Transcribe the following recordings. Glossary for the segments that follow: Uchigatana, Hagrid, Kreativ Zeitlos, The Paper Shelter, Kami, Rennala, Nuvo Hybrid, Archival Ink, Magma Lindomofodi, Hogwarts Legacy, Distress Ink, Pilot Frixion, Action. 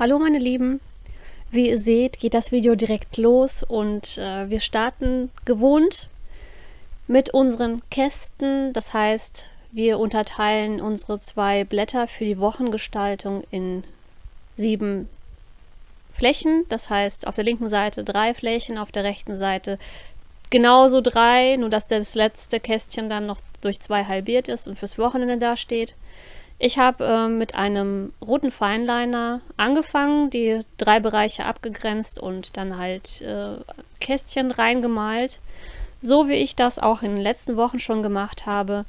Hallo meine Lieben, wie ihr seht, geht das Video direkt los und wir starten gewohnt mit unseren Kästen. Das heißt, wir unterteilen unsere zwei Blätter für die Wochengestaltung in 7 Flächen. Das heißt, auf der linken Seite 3 Flächen, auf der rechten Seite genauso 3, nur dass das letzte Kästchen dann noch durch 2 halbiert ist und fürs Wochenende dasteht. Ich habe mit einem roten Fineliner angefangen, die 3 Bereiche abgegrenzt und dann halt Kästchen reingemalt, so wie ich das auch in den letzten Wochen schon gemacht habe.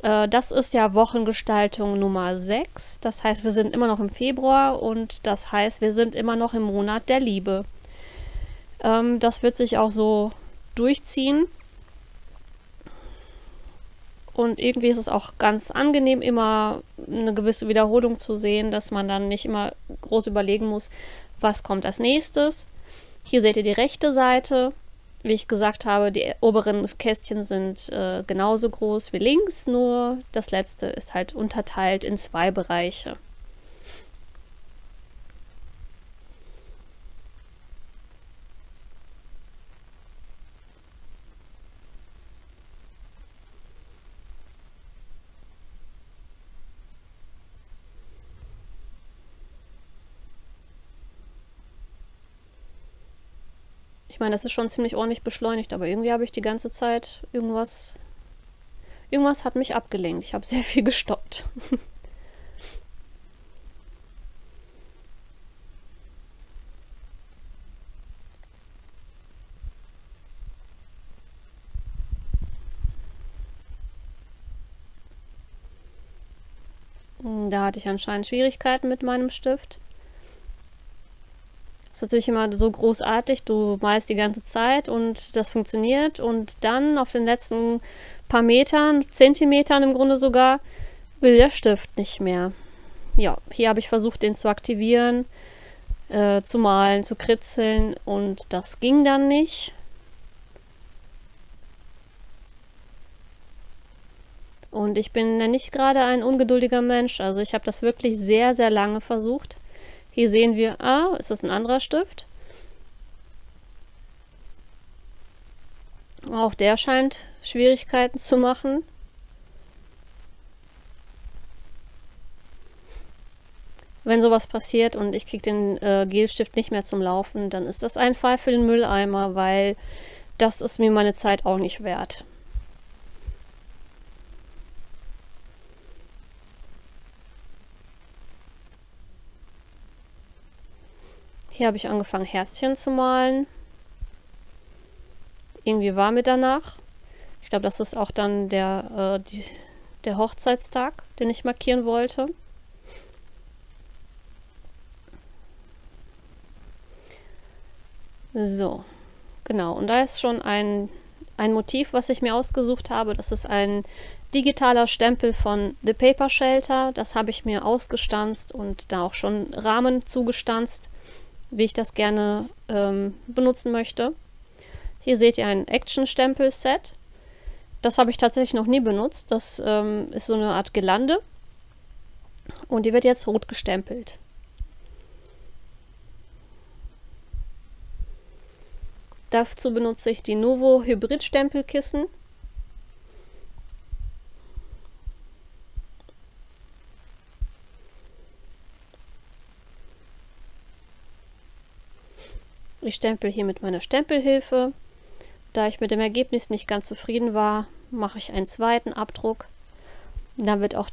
Das ist ja Wochengestaltung Nummer 6, das heißt, wir sind immer noch im Februar und das heißt, wir sind immer noch im Monat der Liebe. Das wird sich auch so durchziehen. Und irgendwie ist es auch ganz angenehm, immer eine gewisse Wiederholung zu sehen, dass man dann nicht immer groß überlegen muss, was kommt als nächstes. Hier seht ihr die rechte Seite. Wie ich gesagt habe, die oberen Kästchen sind genauso groß wie links, nur das letzte ist halt unterteilt in 2 Bereiche. Ich meine, das ist schon ziemlich ordentlich beschleunigt, aber irgendwie habe ich die ganze Zeit irgendwas hat mich abgelenkt. Ich habe sehr viel gestoppt. Da hatte ich anscheinend Schwierigkeiten mit meinem Stift. Das ist natürlich immer so großartig, du malst die ganze Zeit und das funktioniert und dann auf den letzten paar Metern, Zentimetern im Grunde sogar, will der Stift nicht mehr. Ja, hier habe ich versucht, den zu aktivieren, zu malen, zu kritzeln und das ging dann nicht. Und ich bin ja nicht gerade ein ungeduldiger Mensch, also ich habe das wirklich sehr, sehr lange versucht. Hier sehen wir, ist das ein anderer Stift? Auch der scheint Schwierigkeiten zu machen. Wenn sowas passiert und ich kriege den Gelstift nicht mehr zum Laufen, dann ist das ein Fall für den Mülleimer, weil das ist mir meine Zeit auch nicht wert. Hier habe ich angefangen, Herzchen zu malen. Irgendwie war mir danach. Ich glaube, das ist auch dann der Hochzeitstag, den ich markieren wollte. So, genau. Und da ist schon ein Motiv, was ich mir ausgesucht habe. Das ist ein digitaler Stempel von The Paper Shelter. Das habe ich mir ausgestanzt und da auch schon Rahmen zugestanzt, wie ich das gerne benutzen möchte. Hier seht ihr ein Action-Stempel-Set. Das habe ich tatsächlich noch nie benutzt. Das ist so eine Art Girlande. Und die wird jetzt rot gestempelt. Dazu benutze ich die Nuvo Hybrid Stempelkissen. Ich stempel hier mit meiner Stempelhilfe. Da ich mit dem Ergebnis nicht ganz zufrieden war, mache ich einen zweiten Abdruck. Dann wird auch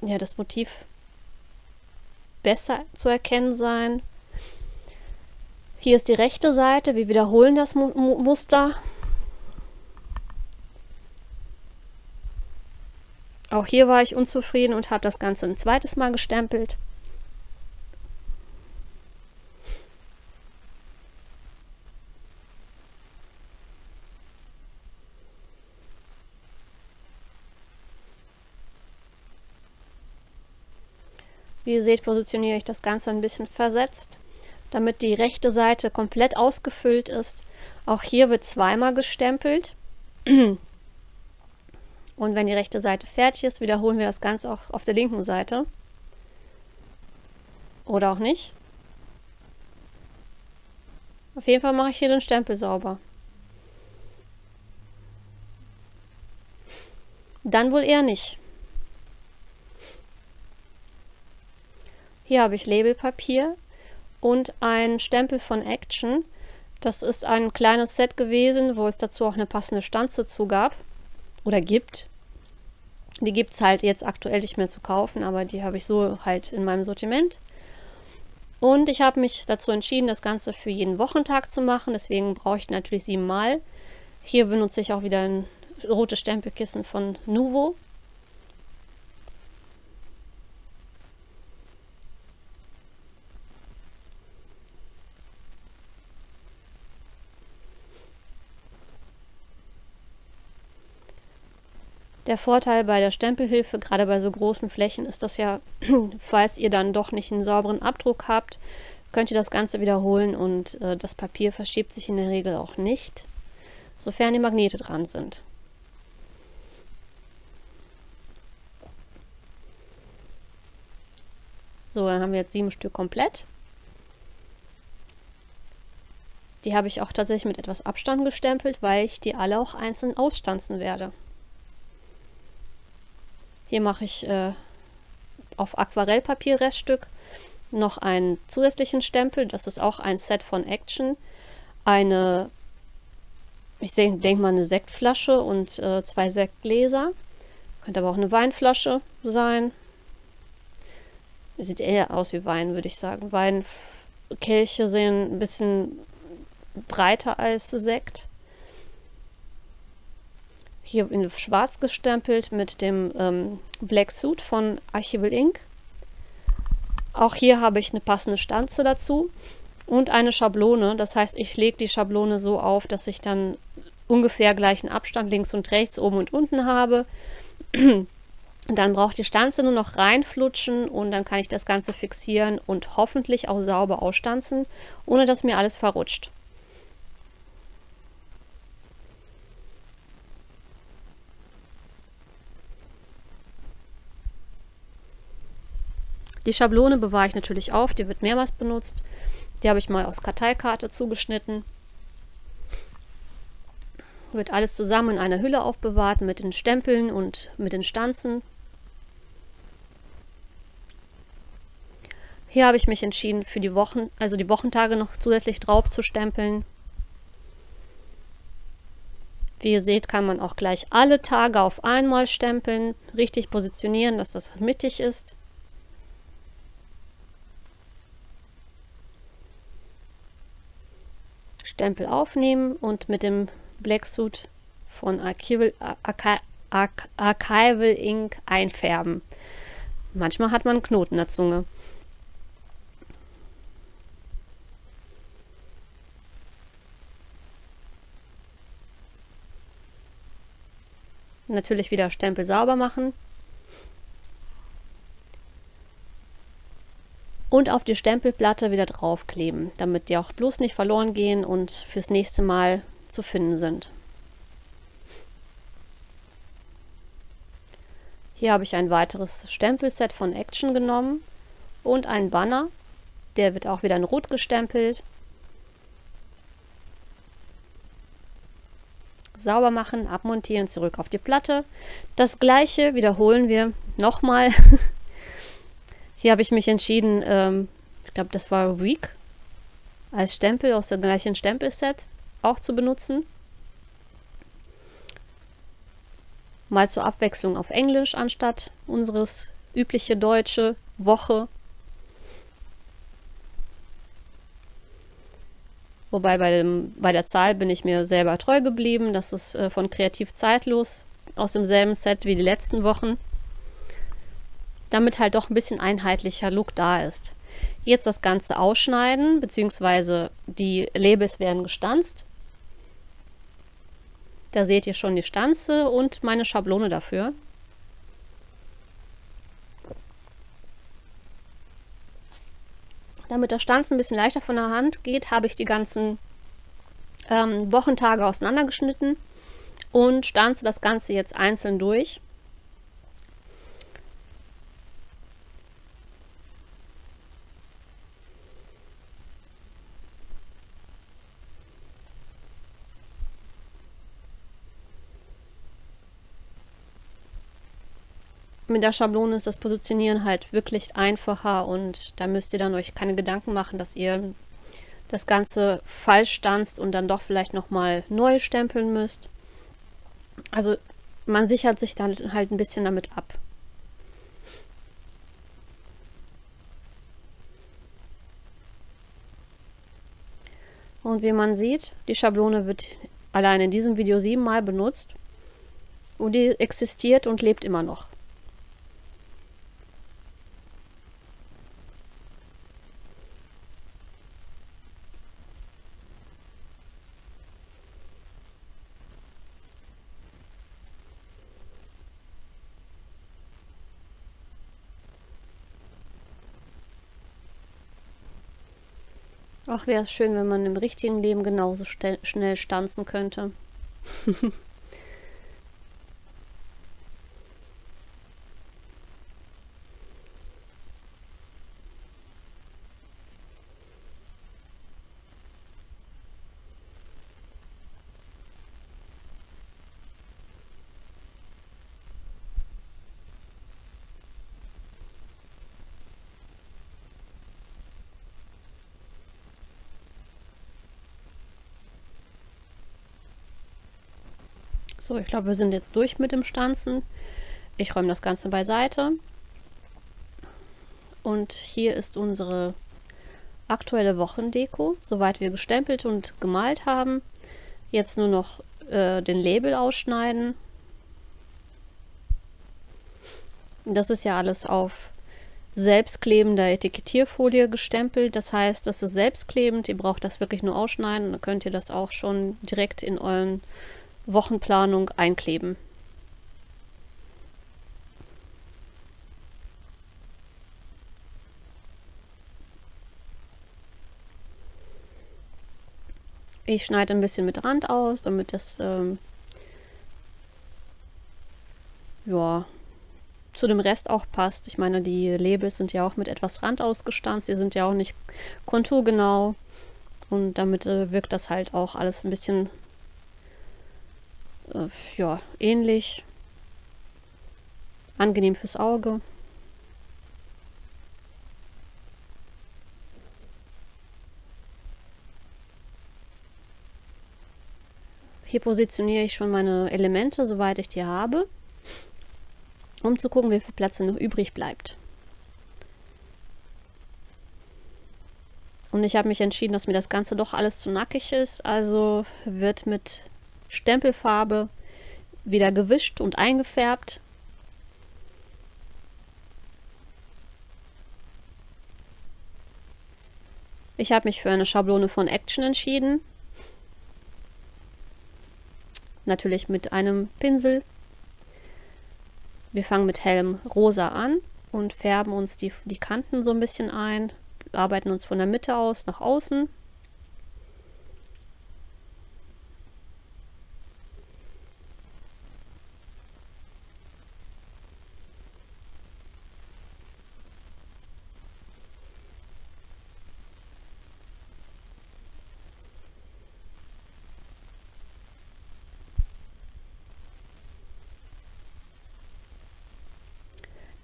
das Motiv besser zu erkennen sein. Hier ist die rechte Seite. Wir wiederholen das Muster. Auch hier war ich unzufrieden und habe das Ganze ein zweites Mal gestempelt. Wie ihr seht, positioniere ich das Ganze ein bisschen versetzt, damit die rechte Seite komplett ausgefüllt ist. Auch hier wird zweimal gestempelt. Und wenn die rechte Seite fertig ist, wiederholen wir das Ganze auch auf der linken Seite. Oder auch nicht. Auf jeden Fall mache ich hier den Stempel sauber. Dann wohl eher nicht. Hier habe ich Labelpapier und einen Stempel von Action. Das ist ein kleines Set gewesen, wo es dazu auch eine passende Stanze zu gab. Oder gibt. Die gibt es halt jetzt aktuell nicht mehr zu kaufen, aber die habe ich so halt in meinem Sortiment. Und ich habe mich dazu entschieden, das Ganze für jeden Wochentag zu machen. Deswegen brauche ich natürlich 7 Mal. Hier benutze ich auch wieder ein rotes Stempelkissen von Nuvo. Der Vorteil bei der Stempelhilfe, gerade bei so großen Flächen, ist das ja, falls ihr dann doch nicht einen sauberen Abdruck habt, könnt ihr das Ganze wiederholen und das Papier verschiebt sich in der Regel auch nicht, sofern die Magnete dran sind. So, dann haben wir jetzt 7 Stück komplett. Die habe ich auch tatsächlich mit etwas Abstand gestempelt, weil ich die alle auch einzeln ausstanzen werde. Hier mache ich auf Aquarellpapier Reststück noch einen zusätzlichen Stempel. Das ist auch ein Set von Action. Eine, ich denke mal, eine Sektflasche und 2 Sektgläser. Könnte aber auch eine Weinflasche sein. Sieht eher aus wie Wein, würde ich sagen. Weinkelche sehen ein bisschen breiter als Sekt. Hier in schwarz gestempelt mit dem Black Suit von Archival Ink. Auch hier habe ich eine passende Stanze dazu und eine Schablone. Das heißt, ich lege die Schablone so auf, dass ich dann ungefähr gleichen Abstand links und rechts, oben und unten habe. Dann braucht die Stanze nur noch reinflutschen und dann kann ich das Ganze fixieren und hoffentlich auch sauber ausstanzen, ohne dass mir alles verrutscht. Die Schablone bewahre ich natürlich auf, die wird mehrmals benutzt. Die habe ich mal aus Karteikarte zugeschnitten. Wird alles zusammen in einer Hülle aufbewahrt mit den Stempeln und mit den Stanzen. Hier habe ich mich entschieden, für die Wochen, also die Wochentage noch zusätzlich drauf zu stempeln. Wie ihr seht, kann man auch gleich alle Tage auf einmal stempeln, richtig positionieren, dass das mittig ist. Stempel aufnehmen und mit dem Black Suit von Archival Ink einfärben. Manchmal hat man einen Knoten in der Zunge. Natürlich wieder Stempel sauber machen. Und auf die Stempelplatte wieder draufkleben, damit die auch bloß nicht verloren gehen und fürs nächste Mal zu finden sind. Hier habe ich ein weiteres Stempelset von Action genommen und einen Banner. Der wird auch wieder in Rot gestempelt. Sauber machen, abmontieren, zurück auf die Platte. Das Gleiche wiederholen wir nochmal. Hier habe ich mich entschieden, ich glaube, das war Week, als Stempel aus dem gleichen Stempelset auch zu benutzen. Mal zur Abwechslung auf Englisch anstatt unseres üblichen deutschen Woche. Wobei bei der Zahl bin ich mir selber treu geblieben. Das ist von Kreativ Zeitlos aus demselben Set wie die letzten Wochen. Damit halt doch ein bisschen einheitlicher Look da ist. Jetzt das Ganze ausschneiden, beziehungsweise die Labels werden gestanzt. Da seht ihr schon die Stanze und meine Schablone dafür. Damit das Stanzen ein bisschen leichter von der Hand geht, habe ich die ganzen Wochentage auseinandergeschnitten und stanze das Ganze jetzt einzeln durch. Mit der Schablone ist das Positionieren halt wirklich einfacher und da müsst ihr dann euch keine Gedanken machen, dass ihr das Ganze falsch tanzt und dann doch vielleicht nochmal neu stempeln müsst. Also man sichert sich dann halt ein bisschen damit ab. Und wie man sieht, die Schablone wird allein in diesem Video 7-mal benutzt und die existiert und lebt immer noch. Ach, wäre es schön, wenn man im richtigen Leben genauso schnell stanzen könnte. So, ich glaube, wir sind jetzt durch mit dem Stanzen. Ich räume das Ganze beiseite. Und hier ist unsere aktuelle Wochendeko, soweit wir gestempelt und gemalt haben. Jetzt nur noch den Label ausschneiden. Das ist ja alles auf selbstklebender Etikettierfolie gestempelt. Das heißt, das ist selbstklebend. Ihr braucht das wirklich nur ausschneiden. Dann könnt ihr das auch schon direkt in euren Wochenplanung einkleben. Ich schneide ein bisschen mit Rand aus, damit das ja, zu dem Rest auch passt. Ich meine, die Labels sind ja auch mit etwas Rand ausgestanzt, die sind ja auch nicht konturgenau und damit wirkt das halt auch alles ein bisschen ja, ähnlich, angenehm fürs Auge. Hier positioniere ich schon meine Elemente, soweit ich die habe, um zu gucken, wie viel Platz noch übrig bleibt. Und ich habe mich entschieden, dass mir das Ganze doch alles zu nackig ist, also wird mit Stempelfarbe wieder gewischt und eingefärbt. Ich habe mich für eine Schablone von Action entschieden. Natürlich mit einem Pinsel. Wir fangen mit hellem Rosa an und färben uns die Kanten so ein bisschen ein, arbeiten uns von der Mitte aus nach außen.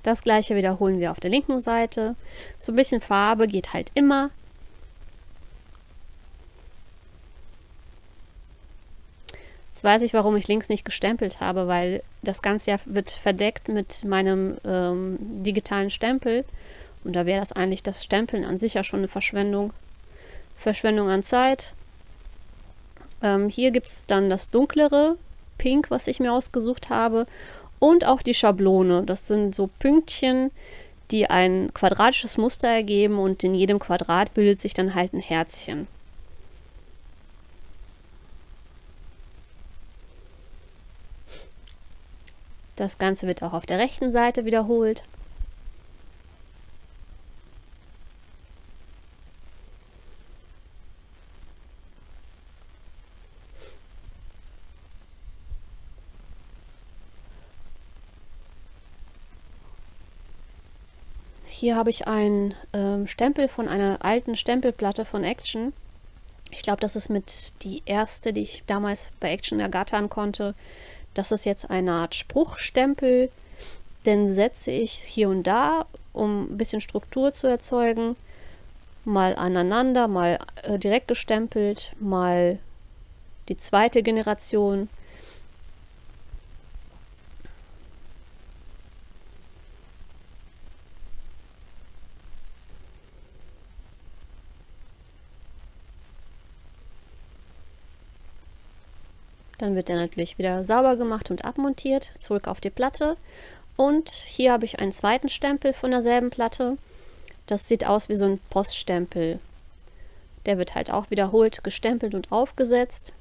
Das gleiche wiederholen wir auf der linken Seite. So ein bisschen Farbe geht halt immer. Jetzt weiß ich, warum ich links nicht gestempelt habe, weil das Ganze ja wird verdeckt mit meinem digitalen Stempel. Und da wäre das eigentlich das Stempeln an sich ja schon eine Verschwendung. Verschwendung an Zeit. Hier gibt es dann das dunklere Pink, was ich mir ausgesucht habe. Und auch die Schablone, das sind so Pünktchen, die ein quadratisches Muster ergeben und in jedem Quadrat bildet sich dann halt ein Herzchen. Das Ganze wird auch auf der rechten Seite wiederholt. Hier habe ich einen Stempel von einer alten Stempelplatte von Action. Ich glaube, das ist mit die erste, die ich damals bei Action ergattern konnte. Das ist jetzt eine Art Spruchstempel, Dann setze ich hier und da, um ein bisschen Struktur zu erzeugen, mal aneinander, mal direkt gestempelt, mal die zweite Generation. Dann wird er natürlich wieder sauber gemacht und abmontiert, zurück auf die Platte. Und hier habe ich einen zweiten Stempel von derselben Platte. Das sieht aus wie so ein Poststempel. Der wird halt auch wiederholt gestempelt und aufgesetzt.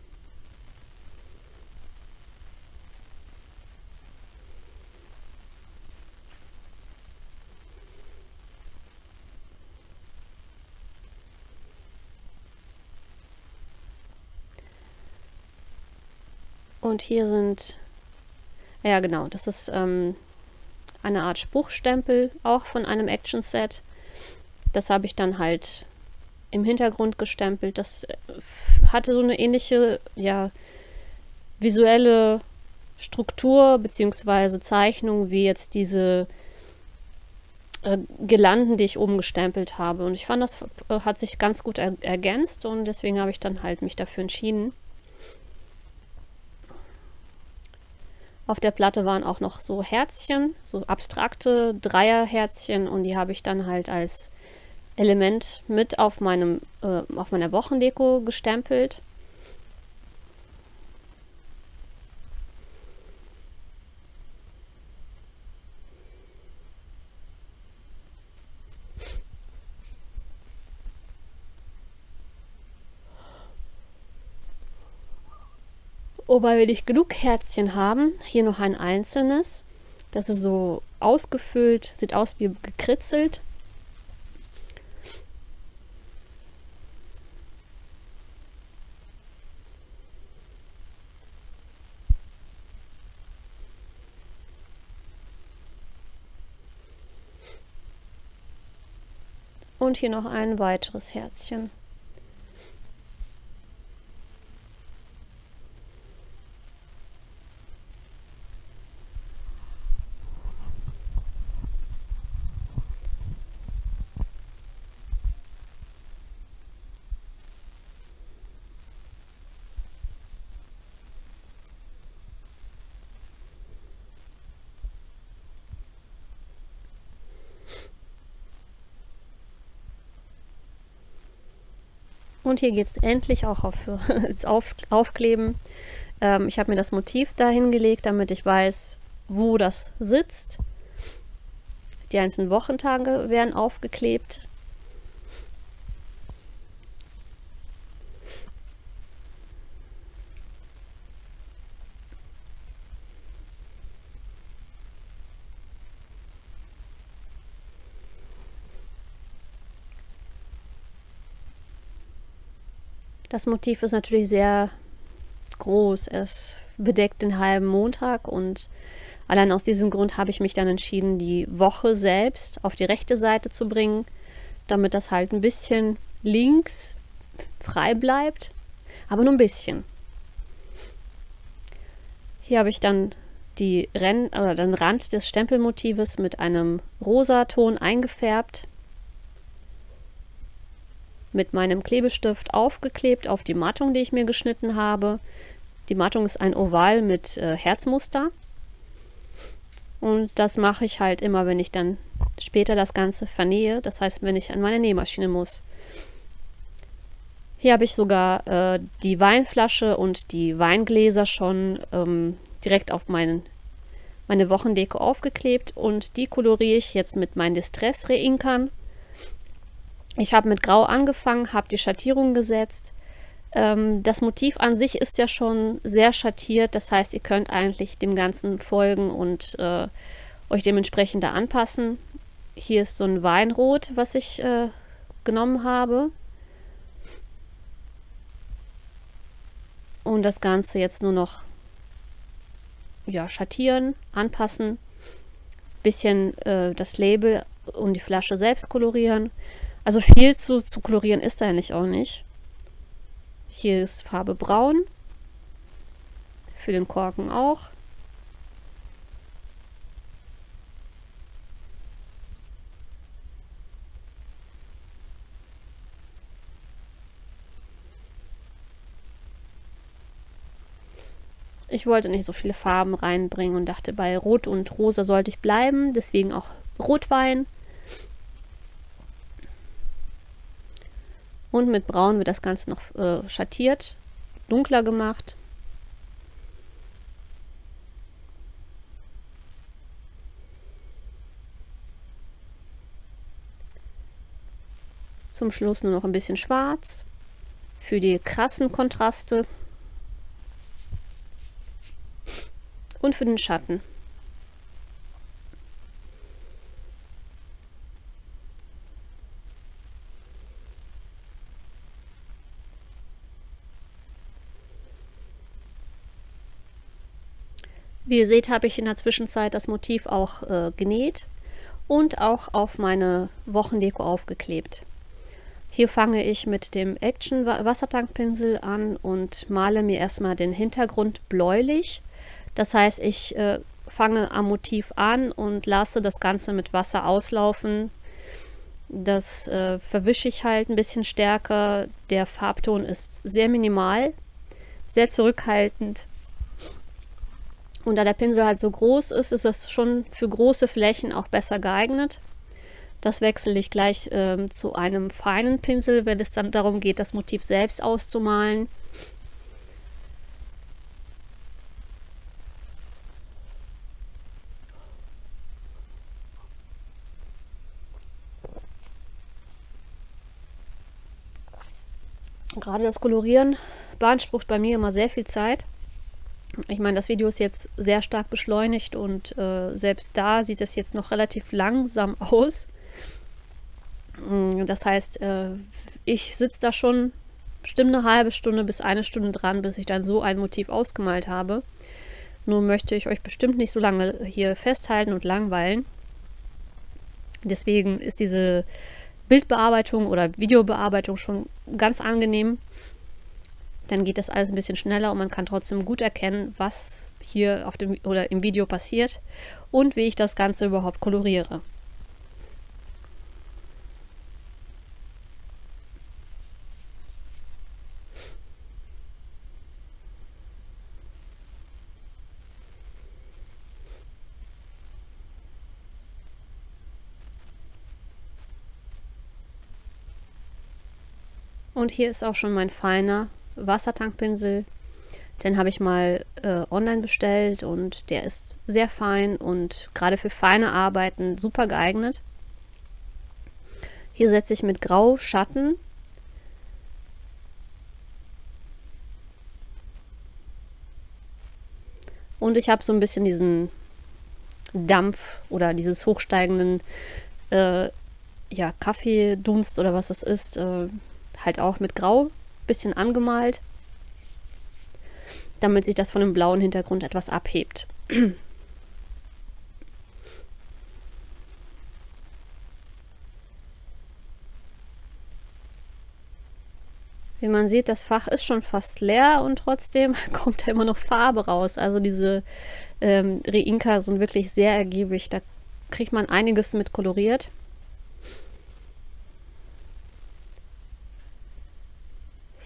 Und hier sind, ja genau, das ist eine Art Spruchstempel, auch von einem Action-Set. Das habe ich dann halt im Hintergrund gestempelt. Das hatte so eine ähnliche, ja, visuelle Struktur bzw. Zeichnung wie jetzt diese Girlanden, die ich oben gestempelt habe. Und ich fand, das hat sich ganz gut ergänzt und deswegen habe ich dann halt mich dafür entschieden. Auf der Platte waren auch noch so Herzchen, so abstrakte Dreierherzchen, und die habe ich dann halt als Element mit auf meiner Wochendeko gestempelt. Wobei wir nicht genug Herzchen haben, hier noch ein einzelnes, das ist so ausgefüllt, sieht aus wie gekritzelt. Und hier noch ein weiteres Herzchen. Und hier geht es endlich auch aufs Aufkleben. Ich habe mir das Motiv dahin gelegt, damit ich weiß, wo das sitzt. Die einzelnen Wochentage werden aufgeklebt. Das Motiv ist natürlich sehr groß, es bedeckt den halben Montag, und allein aus diesem Grund habe ich mich dann entschieden, die Woche selbst auf die rechte Seite zu bringen, damit das halt ein bisschen links frei bleibt, aber nur ein bisschen. Hier habe ich dann den Rand des Stempelmotives mit einem Rosaton eingefärbt, mit meinem Klebestift aufgeklebt auf die Mattung, die ich mir geschnitten habe. Die Mattung ist ein Oval mit Herzmuster. Und das mache ich halt immer, wenn ich dann später das Ganze vernähe. Das heißt, wenn ich an meine Nähmaschine muss. Hier habe ich sogar die Weinflasche und die Weingläser schon direkt auf meine Wochendeko aufgeklebt. Und die koloriere ich jetzt mit meinen Distress Reinkern. Ich habe mit Grau angefangen, habe die Schattierung gesetzt. Das Motiv an sich ist ja schon sehr schattiert, das heißt, ihr könnt eigentlich dem Ganzen folgen und euch dementsprechend da anpassen. Hier ist so ein Weinrot, was ich genommen habe. Und das Ganze jetzt nur noch, ja, schattieren, anpassen, bisschen das Label und die Flasche selbst kolorieren. Also viel zu kolorieren ist da eigentlich auch nicht. Hier ist Farbe braun. Für den Korken auch. Ich wollte nicht so viele Farben reinbringen und dachte, bei Rot und Rosa sollte ich bleiben. Deswegen auch Rotwein. Und mit Braun wird das Ganze noch schattiert, dunkler gemacht. Zum Schluss nur noch ein bisschen schwarz für die krassen Kontraste und für den Schatten. Wie ihr seht, habe ich in der Zwischenzeit das Motiv auch genäht und auch auf meine Wochendeko aufgeklebt. Hier fange ich mit dem Action Wassertankpinsel an und male mir erstmal den Hintergrund bläulich. Das heißt, ich fange am Motiv an und lasse das Ganze mit Wasser auslaufen. Das verwische ich halt ein bisschen stärker. Der Farbton ist sehr minimal, sehr zurückhaltend. Und da der Pinsel halt so groß ist, ist das schon für große Flächen auch besser geeignet. Das wechsle ich gleich zu einem feinen Pinsel, wenn es dann darum geht, das Motiv selbst auszumalen. Gerade das Kolorieren beansprucht bei mir immer sehr viel Zeit. Ich meine, das Video ist jetzt sehr stark beschleunigt und selbst da sieht es jetzt noch relativ langsam aus. Das heißt, ich sitze da schon bestimmt eine halbe Stunde bis eine Stunde dran, bis ich dann so ein Motiv ausgemalt habe. Nur möchte ich euch bestimmt nicht so lange hier festhalten und langweilen. Deswegen ist diese Bildbearbeitung oder Videobearbeitung schon ganz angenehm. Dann geht das alles ein bisschen schneller und man kann trotzdem gut erkennen, was hier auf dem oder im Video passiert und wie ich das Ganze überhaupt koloriere. Und hier ist auch schon mein feiner Wassertankpinsel. Den habe ich mal online bestellt und der ist sehr fein und gerade für feine Arbeiten super geeignet. Hier setze ich mit Grau Schatten. Und ich habe so ein bisschen diesen Dampf oder dieses hochsteigenden ja, Kaffeedunst oder was das ist, halt auch mit Grau, bisschen angemalt, damit sich das von dem blauen Hintergrund etwas abhebt. Wie man sieht, das Fach ist schon fast leer und trotzdem kommt da immer noch Farbe raus. Also diese Reinker sind wirklich sehr ergiebig, da kriegt man einiges mit koloriert.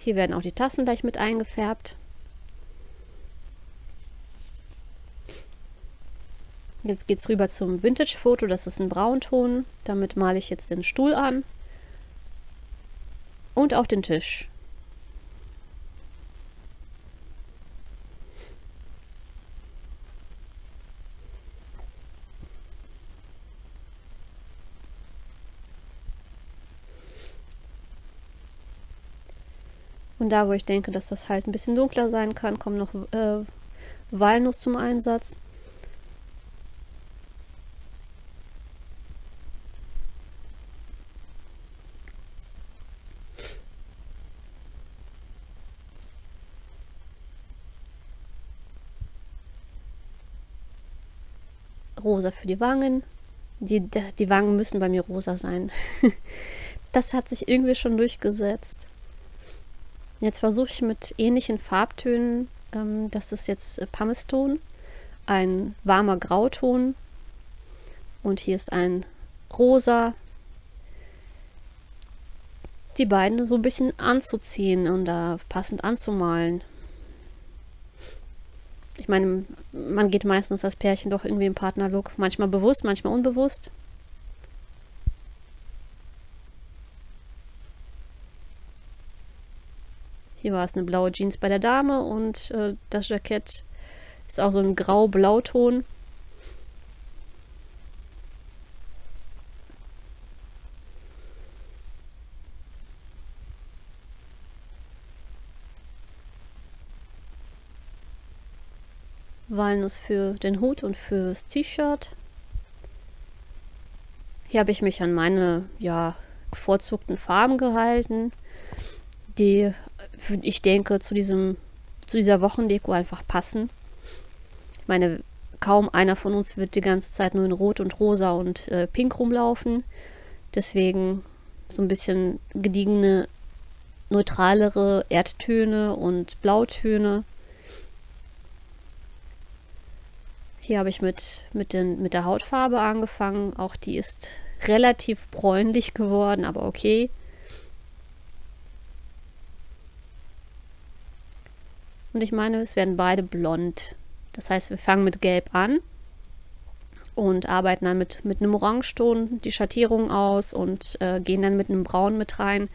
Hier werden auch die Tassen gleich mit eingefärbt. Jetzt geht es rüber zum Vintage-Foto, das ist ein Braunton. Damit male ich jetzt den Stuhl an und auch den Tisch. Und da, wo ich denke, dass das halt ein bisschen dunkler sein kann, kommt noch Walnuss zum Einsatz. Rosa für die Wangen. Die Wangen müssen bei mir rosa sein. Das hat sich irgendwie schon durchgesetzt. Jetzt versuche ich mit ähnlichen Farbtönen, das ist jetzt Pumiceton, ein warmer Grauton und hier ist ein Rosa, die beiden so ein bisschen anzuziehen und da passend anzumalen. Ich meine, man geht meistens als Pärchen doch irgendwie im Partnerlook. Manchmal bewusst, manchmal unbewusst. Hier war es eine blaue Jeans bei der Dame und das Jackett ist auch so ein grau-blauton. Walnuss für den Hut und fürs T-Shirt. Hier habe ich mich an meine ja, bevorzugten Farben gehalten, die ich denke zu dieser Wochendeko einfach passen. Ich meine, kaum einer von uns wird die ganze Zeit nur in Rot und Rosa und Pink rumlaufen. Deswegen so ein bisschen gediegene, neutralere Erdtöne und Blautöne. Hier habe ich mit der Hautfarbe angefangen. Auch die ist relativ bräunlich geworden, aber okay. Und ich meine, es werden beide blond. Das heißt, wir fangen mit Gelb an und arbeiten dann mit einem Orangeton die Schattierung aus und gehen dann mit einem Braun mit rein,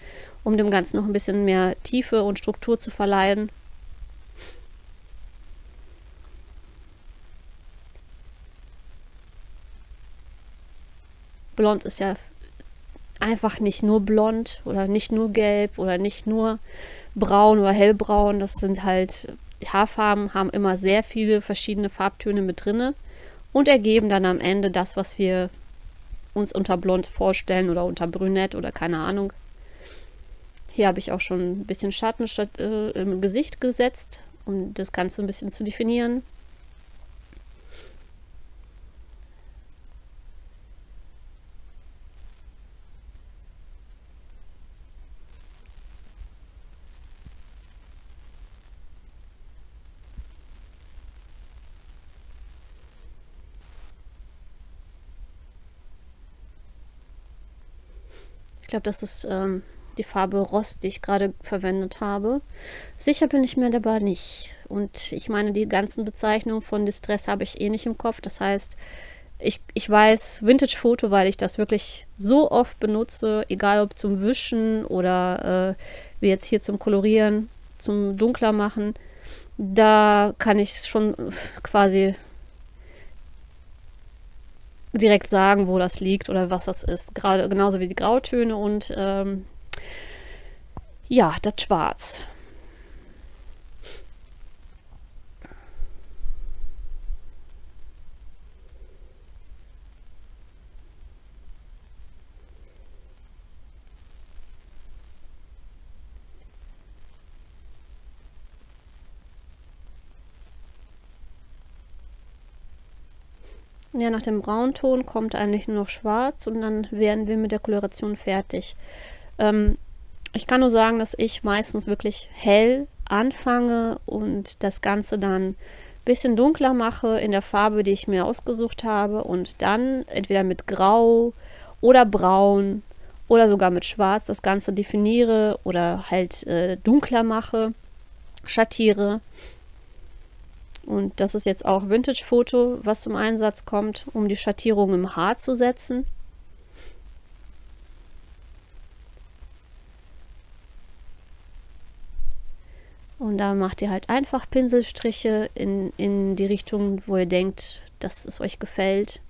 um dem Ganzen noch ein bisschen mehr Tiefe und Struktur zu verleihen. Blond ist ja einfach nicht nur blond oder nicht nur gelb oder nicht nur braun oder hellbraun. Das sind halt Haarfarben, haben immer sehr viele verschiedene Farbtöne mit drinne und ergeben dann am Ende das, was wir uns unter blond vorstellen oder unter brünett oder keine Ahnung. Hier habe ich auch schon ein bisschen Schatten im Gesicht gesetzt, um das Ganze ein bisschen zu definieren. Ich glaube, das ist die Farbe Rost, die ich gerade verwendet habe. Sicher bin ich mir dabei nicht. Und ich meine, die ganzen Bezeichnungen von Distress habe ich eh nicht im Kopf. Das heißt, ich weiß Vintage-Foto, weil ich das wirklich so oft benutze, egal ob zum Wischen oder wie jetzt hier zum Kolorieren, zum Dunkler machen. Da kann ich schon quasi direkt sagen, wo das liegt oder was das ist. Gerade genauso wie die Grautöne und ja, das Schwarz. Ja, nach dem Braunton kommt eigentlich nur noch Schwarz und dann wären wir mit der Koloration fertig. Ich kann nur sagen, dass ich meistens wirklich hell anfange und das Ganze dann ein bisschen dunkler mache in der Farbe, die ich mir ausgesucht habe und dann entweder mit Grau oder Braun oder sogar mit Schwarz das Ganze definiere oder halt dunkler mache, schattiere. Und das ist jetzt auch Vintage-Foto, was zum Einsatz kommt, um die Schattierung im Haar zu setzen. Und da macht ihr halt einfach Pinselstriche in die Richtung, wo ihr denkt, dass es euch gefällt.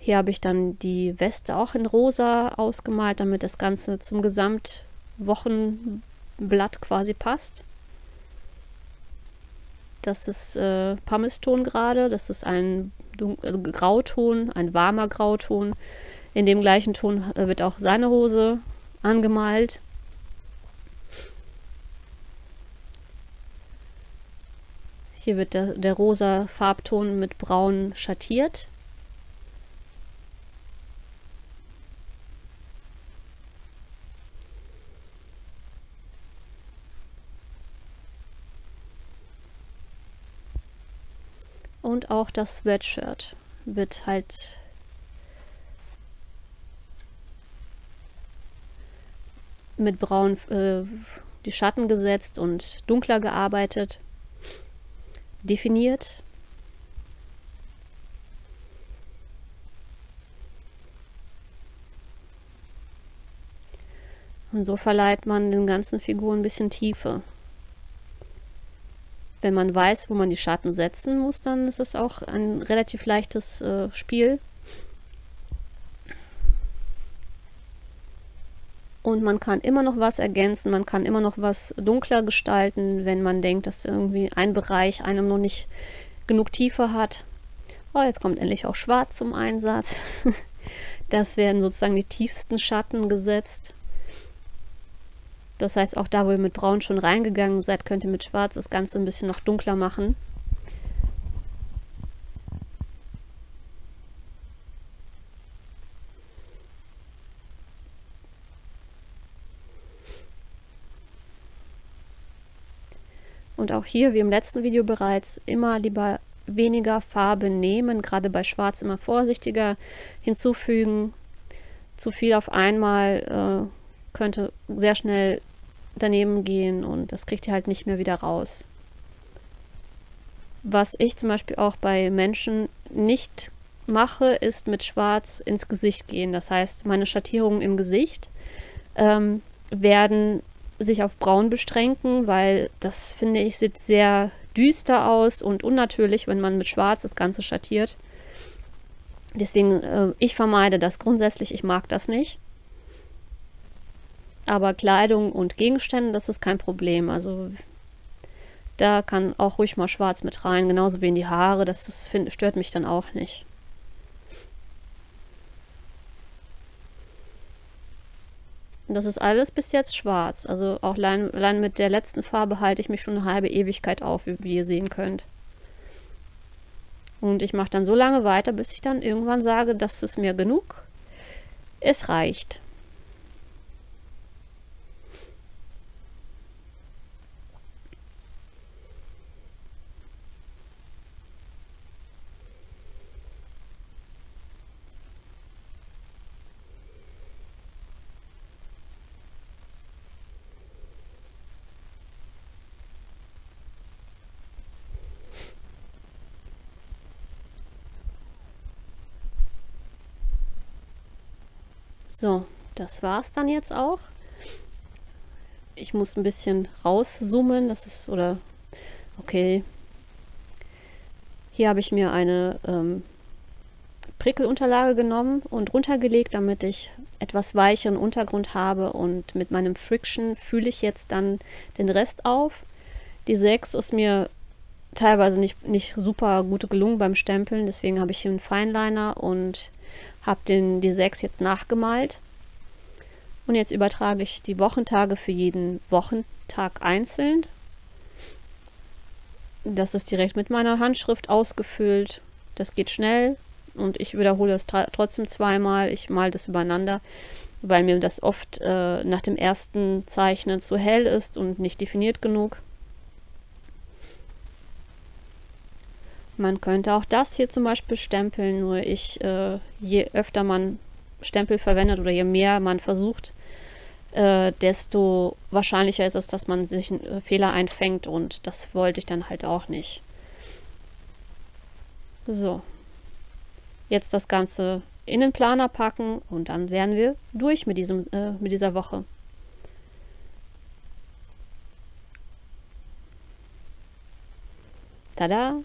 Hier habe ich dann die Weste auch in rosa ausgemalt, damit das Ganze zum Gesamtwochenblatt quasi passt. Das ist Pumiceton gerade, das ist ein Grauton, ein warmer Grauton. In dem gleichen Ton wird auch seine Hose angemalt. Hier wird der rosa Farbton mit braun schattiert. Und auch das Sweatshirt wird halt mit Braun die Schatten gesetzt und dunkler gearbeitet. definiert. Und so verleiht man den ganzen Figuren ein bisschen Tiefe. Wenn man weiß, wo man die Schatten setzen muss, dann ist es auch ein relativ leichtes Spiel. Und man kann immer noch was ergänzen, man kann immer noch was dunkler gestalten, wenn man denkt, dass irgendwie ein Bereich einem noch nicht genug Tiefe hat. Oh, jetzt kommt endlich auch Schwarz zum Einsatz. Das werden sozusagen die tiefsten Schatten gesetzt. Das heißt, auch da, wo ihr mit Braun schon reingegangen seid, könnt ihr mit Schwarz das Ganze ein bisschen noch dunkler machen. Und auch hier, wie im letzten Video bereits, immer lieber weniger Farbe nehmen, gerade bei Schwarz immer vorsichtiger hinzufügen. Zu viel auf einmal könnte sehr schnell daneben gehen und das kriegt ihr halt nicht mehr wieder raus. Was ich zum Beispiel auch bei Menschen nicht mache, ist mit Schwarz ins Gesicht gehen. Das heißt, meine Schattierungen im Gesicht werden sich auf Braun beschränken, weil das, finde ich, sieht sehr düster aus und unnatürlich, wenn man mit Schwarz das Ganze schattiert. Deswegen, ich vermeide das grundsätzlich, ich mag das nicht. Aber Kleidung und Gegenstände, das ist kein Problem. Also da kann auch ruhig mal Schwarz mit rein, genauso wie in die Haare. Das stört mich dann auch nicht. Und das ist alles bis jetzt schwarz. Also auch allein mit der letzten Farbe halte ich mich schon eine halbe Ewigkeit auf, wie ihr sehen könnt. Und ich mache dann so lange weiter, bis ich dann irgendwann sage, das ist mir genug. Es reicht. So, das war's dann jetzt auch. Ich muss ein bisschen rauszoomen, das ist, oder, okay. Hier habe ich mir eine Prickelunterlage genommen und runtergelegt, damit ich etwas weicheren Untergrund habe, und mit meinem Friction fühle ich jetzt dann den Rest auf. Die 6 ist mir teilweise nicht super gut gelungen beim Stempeln, deswegen habe ich hier einen Fineliner und habe die 6 jetzt nachgemalt, und jetzt übertrage ich die Wochentage für jeden Wochentag einzeln. Das ist direkt mit meiner Handschrift ausgefüllt, das geht schnell, und ich wiederhole das trotzdem zweimal. Ich male das übereinander, weil mir das oft nach dem ersten Zeichnen zu hell ist und nicht definiert genug. Man könnte auch das hier zum Beispiel stempeln, nur je öfter man Stempel verwendet oder je mehr man versucht, desto wahrscheinlicher ist es, dass man sich einen Fehler einfängt, und das wollte ich dann halt auch nicht. So, jetzt das Ganze in den Planer packen, und dann wären wir durch mit dieser Woche. Tada!